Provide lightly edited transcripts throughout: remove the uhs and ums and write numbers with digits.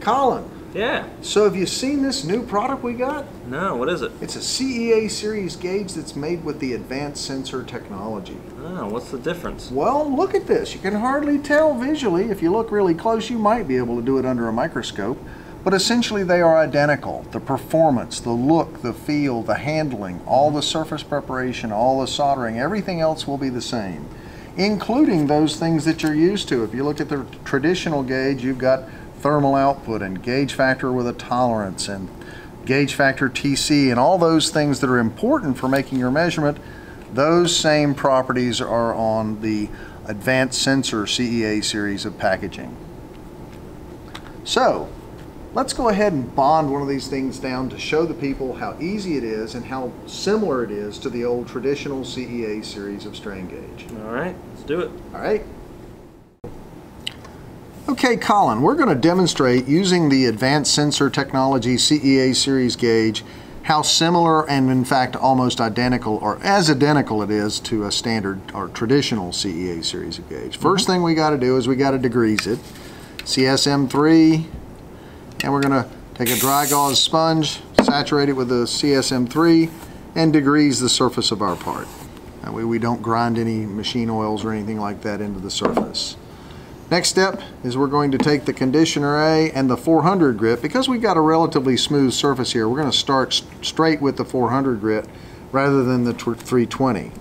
Colin. Yeah. So have you seen this new product we got? No, what is it? It's a CEA series gauge that's made with the Advanced Sensor Technology. Oh, what's the difference? Well, look at this. You can hardly tell visually. If you look really close, you might be able to do it under a microscope. But essentially they are identical. The performance, the look, the feel, the handling, all the surface preparation, all the soldering, everything else will be the same, including those things that you're used to. If you look at the traditional gauge, you've got thermal output and gauge factor with a tolerance and gauge factor TC and all those things that are important for making your measurement. Those same properties are on the Advanced Sensor CEA series of packaging. So let's go ahead and bond one of these things down to show the people how easy it is and how similar it is to the old traditional CEA series of strain gauge. All right, let's do it. All right. Okay, Colin, we're going to demonstrate using the Advanced Sensor Technology CEA series gauge how similar and in fact almost identical or as identical it is to a standard or traditional CEA series of gauge. First thing we got to do is we got to degrease it. CSM3, and we're going to take a dry gauze sponge, saturate it with the CSM3, and degrease the surface of our part. That way we don't grind any machine oils or anything like that into the surface. Next step is we're going to take the Conditioner A and the 400 grit. Because we've got a relatively smooth surface here, we're going to start straight with the 400 grit rather than the 320.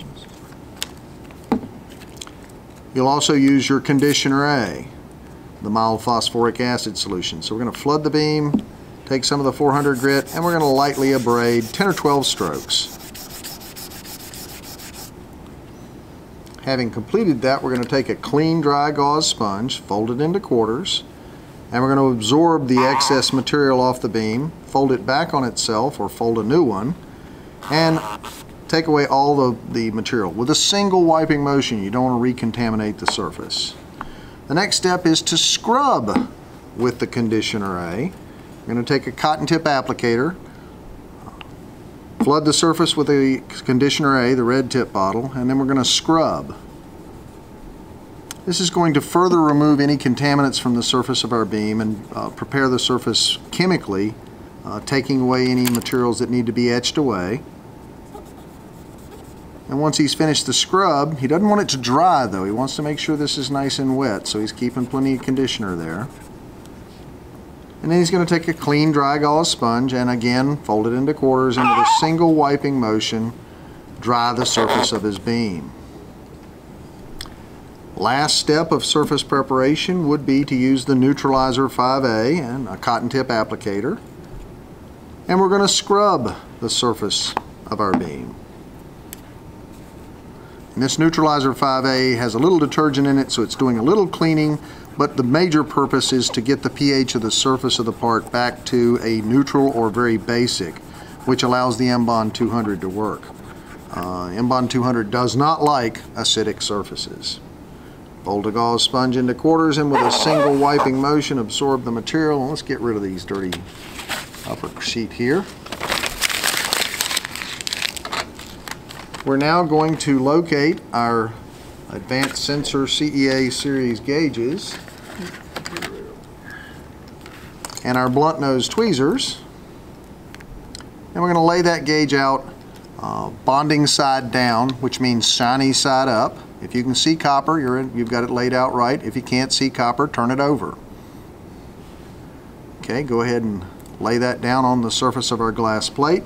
You'll also use your Conditioner A, the mild phosphoric acid solution. So we're going to flood the beam, take some of the 400 grit, and we're going to lightly abrade 10 or 12 strokes. Having completed that, we're going to take a clean dry gauze sponge, fold it into quarters, and we're going to absorb the excess material off the beam, fold it back on itself or fold a new one, and take away all the material with a single wiping motion. You don't want to recontaminate the surface. The next step is to scrub with the Conditioner A. We're going to take a cotton tip applicator, flood the surface with the Conditioner A, the red tip bottle, and then we're going to scrub. This is going to further remove any contaminants from the surface of our beam and prepare the surface chemically, taking away any materials that need to be etched away. And once he's finished the scrub, he doesn't want it to dry though. He wants to make sure this is nice and wet, so he's keeping plenty of conditioner there. And then he's going to take a clean dry gauze sponge and again fold it into quarters and with a single wiping motion dry the surface of his beam. Last step of surface preparation would be to use the Neutralizer 5A and a cotton tip applicator. And we're going to scrub the surface of our beam. And this Neutralizer 5A has a little detergent in it, so it's doing a little cleaning, but the major purpose is to get the pH of the surface of the part back to a neutral or very basic, which allows the M-Bond 200 to work. M-Bond 200 does not like acidic surfaces. Fold a gauze sponge into quarters and with a single wiping motion absorb the material. Let's get rid of these dirty upper sheet here. We're now going to locate our Advanced Sensor CEA series gauges and our blunt nose tweezers, and we're going to lay that gauge out bonding side down, which means shiny side up. If you can see copper, you've got it laid out right. If you can't see copper, turn it over. Okay, go ahead and lay that down on the surface of our glass plate.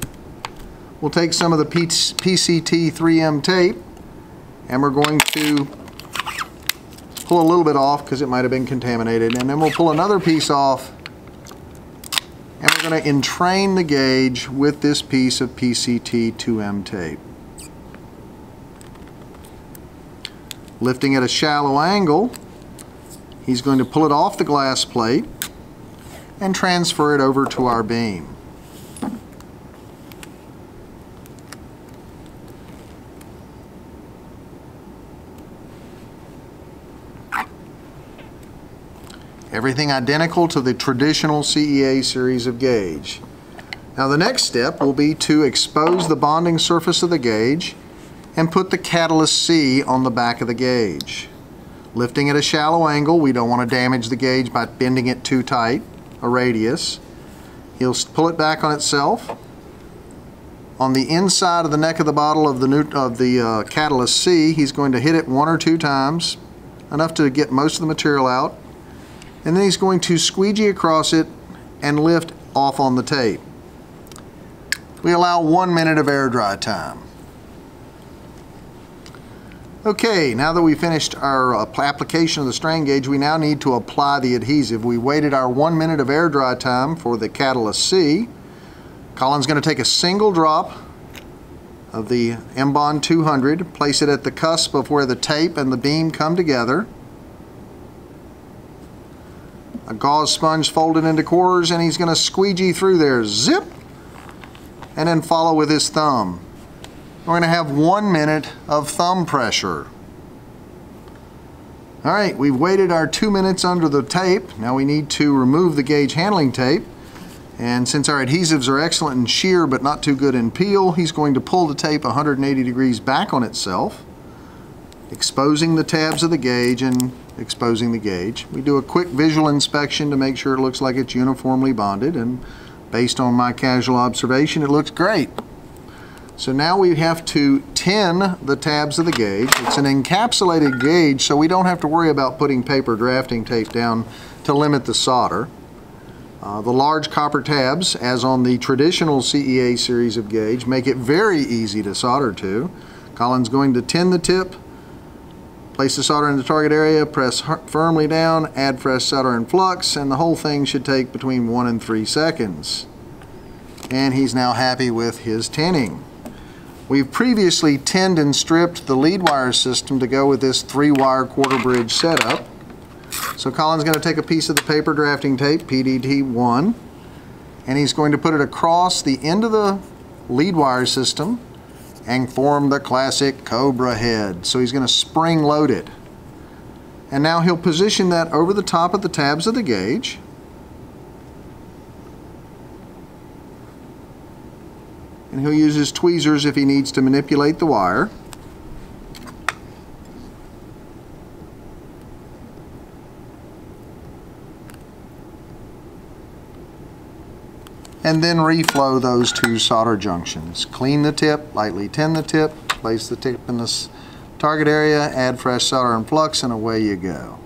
We'll take some of the PCT-3M tape and we're going to pull a little bit off because it might have been contaminated, and then we'll pull another piece off and we're going to entrain the gauge with this piece of PCT-2M tape. Lifting at a shallow angle, he's going to pull it off the glass plate and transfer it over to our beam. Everything identical to the traditional CEA series of gauge. Now the next step will be to expose the bonding surface of the gauge and put the catalyst C on the back of the gauge. Lifting at a shallow angle, we don't want to damage the gauge by bending it too tight. a radius. He'll pull it back on itself. On the inside of the neck of the bottle of the catalyst C, he's going to hit it one or two times, enough to get most of the material out. And then he's going to squeegee across it and lift off on the tape. We allow 1 minute of air dry time. Okay, now that we've finished our application of the strain gauge, we now need to apply the adhesive. We waited our 1 minute of air dry time for the catalyst C. Colin's going to take a single drop of the M-Bond 200, place it at the cusp of where the tape and the beam come together. A gauze sponge folded into quarters, and he's going to squeegee through there, zip, and then follow with his thumb. We're going to have 1 minute of thumb pressure. All right, we've waited our 2 minutes under the tape. Now we need to remove the gauge handling tape. And since our adhesives are excellent in shear but not too good in peel, he's going to pull the tape 180 degrees back on itself, exposing the tabs of the gauge and exposing the gauge. We do a quick visual inspection to make sure it looks like it's uniformly bonded, and based on my casual observation, it looks great. So now we have to tin the tabs of the gauge. It's an encapsulated gauge, so we don't have to worry about putting paper drafting tape down to limit the solder. The large copper tabs, as on the traditional CEA series of gauge, make it very easy to solder to. Colin's going to tin the tip, place the solder in the target area, press firmly down, add fresh solder and flux, and the whole thing should take between 1 and 3 seconds. And he's now happy with his tinning. We've previously tinned and stripped the lead wire system to go with this 3-wire quarter bridge setup. So Colin's going to take a piece of the paper drafting tape, PDT1, and he's going to put it across the end of the lead wire system and form the classic cobra head. So he's going to spring load it. And now he'll position that over the top of the tabs of the gauge. And he'll use his tweezers if he needs to manipulate the wire. And then reflow those two solder junctions. Clean the tip, lightly tin the tip, place the tip in the target area, add fresh solder and flux, and away you go.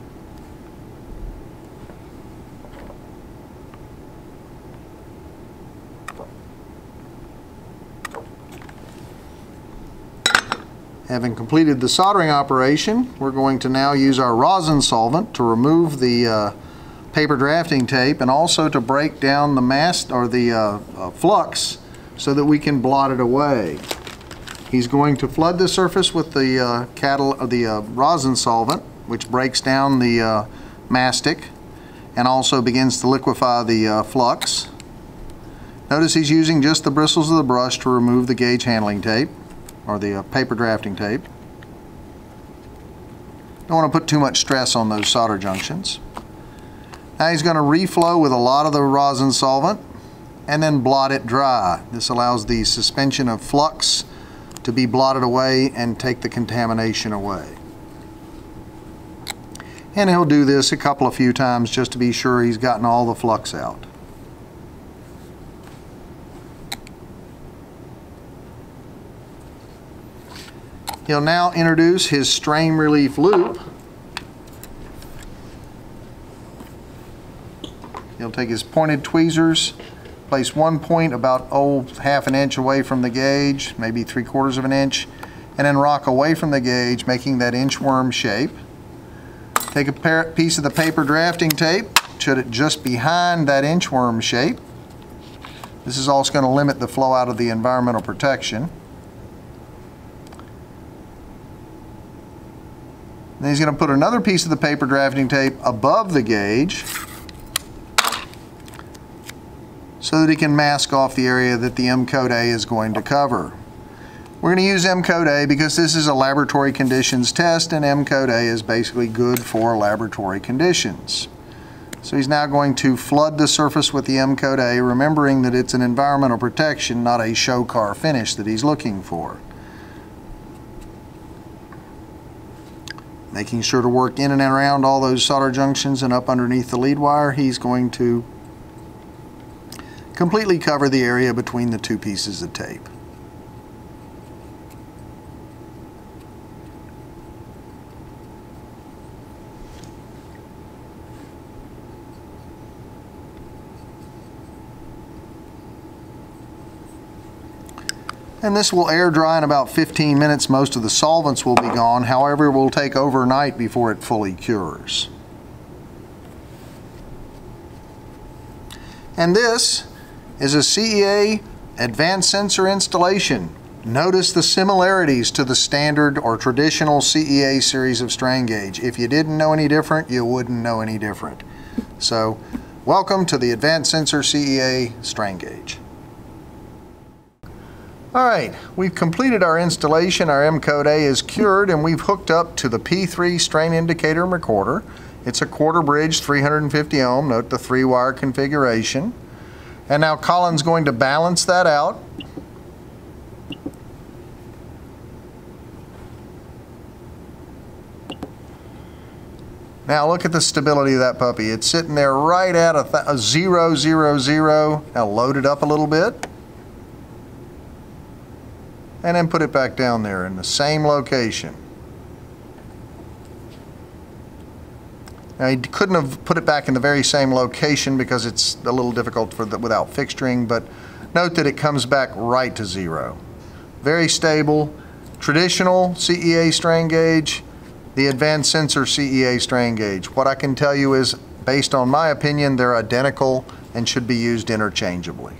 Having completed the soldering operation, we're going to now use our rosin solvent to remove the paper drafting tape, and also to break down the mass or the flux so that we can blot it away. He's going to flood the surface with the rosin solvent, which breaks down the mastic and also begins to liquefy the flux. Notice he's using just the bristles of the brush to remove the gauge handling tape or the paper drafting tape. Don't want to put too much stress on those solder junctions. Now he's going to reflow with a lot of the rosin solvent and then blot it dry. This allows the suspension of flux to be blotted away and take the contamination away. And he'll do this a few times just to be sure he's gotten all the flux out. He'll now introduce his strain relief loop. He'll take his pointed tweezers, place one point about half an inch away from the gauge, maybe 3/4 of an inch, and then rock away from the gauge, making that inchworm shape. Take a piece of the paper drafting tape, shoot it just behind that inchworm shape. This is also going to limit the flow out of the environmental protection. Then he's going to put another piece of the paper drafting tape above the gauge, so that he can mask off the area that the M-Coat A is going to cover. We're going to use M-Coat A because this is a laboratory conditions test, and M-Coat A is basically good for laboratory conditions. So he's now going to flood the surface with the M-Coat A, remembering that it's an environmental protection, not a show car finish that he's looking for. Making sure to work in and around all those solder junctions and up underneath the lead wire, he's going to completely cover the area between the two pieces of tape. And this will air dry in about 15 minutes. Most of the solvents will be gone. However, it will take overnight before it fully cures. And this is a CEA advanced sensor installation. Notice the similarities to the standard or traditional CEA series of strain gauge. If you didn't know any different, you wouldn't know any different. So, welcome to the Advanced Sensor CEA strain gauge. Alright, we've completed our installation, our M-Coat A is cured, and we've hooked up to the P3 strain indicator and recorder. It's a quarter bridge, 350 ohm, note the 3-wire configuration. And now Colin's going to balance that out. Now look at the stability of that puppy. It's sitting there right at a 0, 0, 0. Now load it up a little bit. And then put it back down there in the same location. Now he couldn't have put it back in the very same location because it's a little difficult for without fixturing, but note that it comes back right to 0. Very stable. Traditional CEA strain gauge, the Advanced Sensor CEA strain gauge. What I can tell you is, based on my opinion, they're identical and should be used interchangeably.